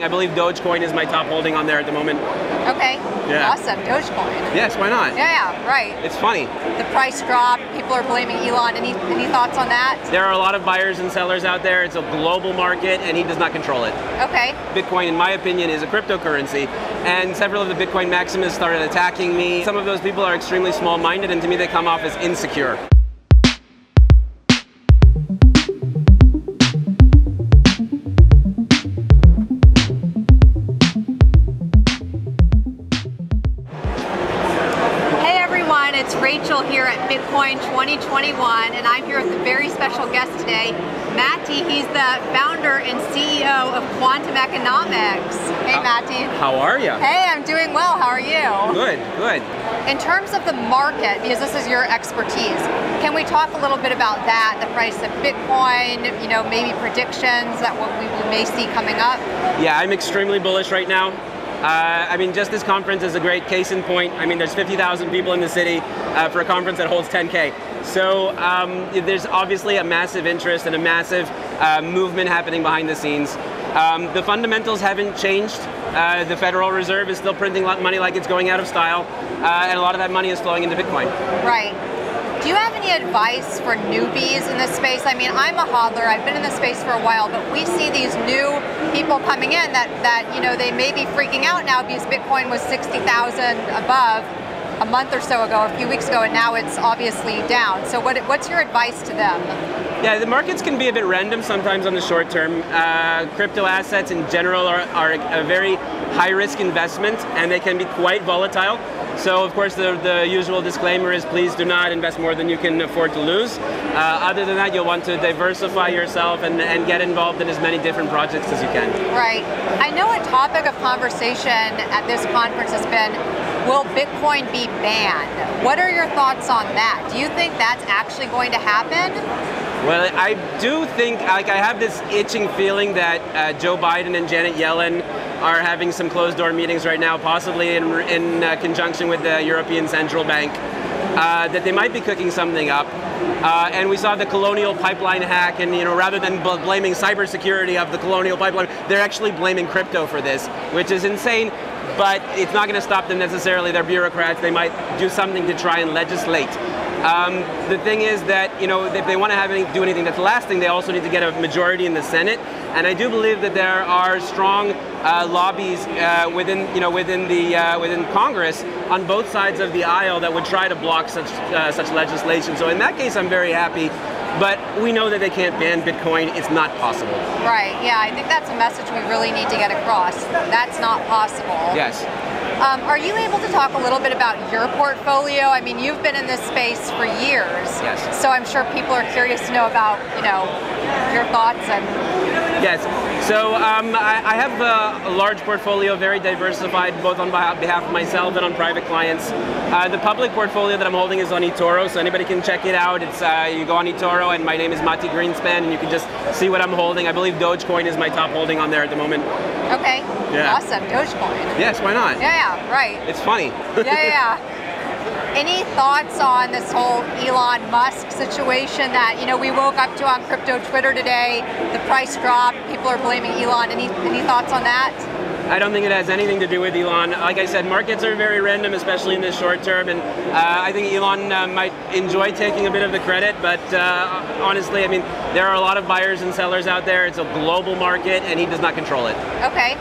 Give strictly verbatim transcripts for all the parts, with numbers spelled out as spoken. I believe Dogecoin is my top holding on there at the moment. Okay. Yeah. Awesome. Dogecoin. Yes, why not? Yeah, yeah, right. It's funny. The price dropped. People are blaming Elon. Any, any thoughts on that? There are a lot of buyers and sellers out there. It's a global market, and he does not control it. Okay. Bitcoin, in my opinion, is a cryptocurrency, and several of the Bitcoin maximists started attacking me. Some of those people are extremely small-minded, and to me, they come off as insecure. Here at Bitcoin twenty twenty-one, and I'm here with a very special guest today, Mati. He's the founder and C E O of Quantum Economics. Hey, uh, Mati. How are you? Hey, I'm doing well. How are you? Good, good. In terms of the market, because this is your expertise, can we talk a little bit about that, the price of Bitcoin, you know, maybe predictions that what we may see coming up? Yeah, I'm extremely bullish right now. Uh, I mean, just this conference is a great case in point. I mean, there's fifty thousand people in the city uh, for a conference that holds ten K. So um, there's obviously a massive interest and a massive uh, movement happening behind the scenes. Um, the fundamentals haven't changed. Uh, the Federal Reserve is still printing money like it's going out of style. Uh, and a lot of that money is flowing into Bitcoin. Right. Do you have any advice for newbies in this space? I mean, I'm a hodler, I've been in this space for a while, but we see these new people coming in that, that you know, they may be freaking out now because Bitcoin was sixty thousand above a month or so ago, a few weeks ago, and now it's obviously down. So what, what's your advice to them? Yeah, the markets can be a bit random sometimes on the short term. Uh, crypto assets in general are, are a very high-risk investment, and they can be quite volatile. So, of course, the, the usual disclaimer is please do not invest more than you can afford to lose. Uh, other than that, you'll want to diversify yourself and, and get involved in as many different projects as you can. Right. I know a topic of conversation at this conference has been, will Bitcoin be banned? What are your thoughts on that? Do you think that's actually going to happen? Well, I do think, like, I have this itching feeling that uh, Joe Biden and Janet Yellen are having some closed-door meetings right now, possibly in, in uh, conjunction with the European Central Bank, uh, that they might be cooking something up. Uh, and we saw the Colonial Pipeline hack, and you know, rather than bl blaming cybersecurity of the Colonial Pipeline, they're actually blaming crypto for this, which is insane, but it's not going to stop them necessarily. They're bureaucrats. They might do something to try and legislate. Um, the thing is that, you know, if they want to have any, do anything that's lasting, they also need to get a majority in the Senate. And I do believe that there are strong uh, lobbies uh, within, you know, within the uh, within Congress on both sides of the aisle that would try to block such uh, such legislation. So in that case, I'm very happy. But we know that they can't ban Bitcoin. It's not possible. Right. Yeah, I think that's a message we really need to get across. That's not possible. Yes. Um, are you able to talk a little bit about your portfolio? I mean, you've been in this space for years. Yes. So I'm sure people are curious to know about, you know, your thoughts and. Yes. So um, I, I have a, a large portfolio, very diversified, both on behalf of myself and on private clients. Uh, the public portfolio that I'm holding is on eToro, so anybody can check it out. It's uh, you go on eToro, and my name is Mati Greenspan, and you can just see what I'm holding. I believe Dogecoin is my top holding on there at the moment. Okay. Yeah. Awesome. Dogecoin. Yes. Why not? Yeah. Yeah. Right. It's funny. Yeah. Yeah. Yeah. Any thoughts on this whole Elon Musk situation that, you know, we woke up to on crypto Twitter today, the price dropped, people are blaming Elon. Any, any thoughts on that? I don't think it has anything to do with Elon. Like I said, markets are very random, especially in the short term, and uh, I think Elon uh, might enjoy taking a bit of the credit, but uh, honestly, I mean, there are a lot of buyers and sellers out there. It's a global market, and he does not control it. Okay.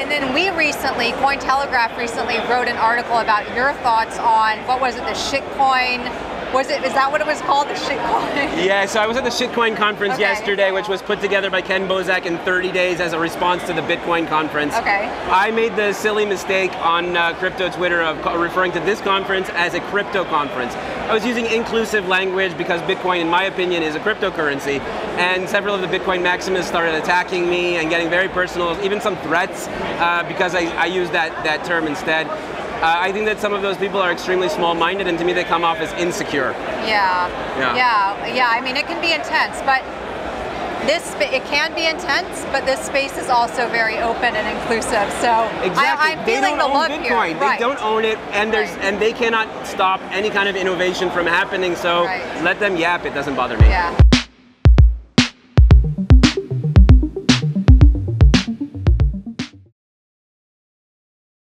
And then we recently, Cointelegraph recently wrote an article about your thoughts on, what was it, the shitcoin? Was it, is that what it was called, the shitcoin? Yeah, so I was at the shitcoin conference okay. yesterday, which was put together by Ken Bozak in thirty days as a response to the Bitcoin conference. Okay. I made the silly mistake on uh, crypto Twitter of referring to this conference as a crypto conference. I was using inclusive language because Bitcoin, in my opinion, is a cryptocurrency. And several of the Bitcoin maximists started attacking me and getting very personal, even some threats, uh, because I, I used that, that term instead. Uh, I think that some of those people are extremely small-minded, and to me they come off as insecure. Yeah. yeah, yeah, yeah, I mean it can be intense, but this, it can be intense, but this space is also very open and inclusive, so exactly. I, I'm feeling the love Bitcoin. Here. They right. don't own it, and, there's, right. and they cannot stop any kind of innovation from happening, so right. let them yap, it doesn't bother me. Yeah.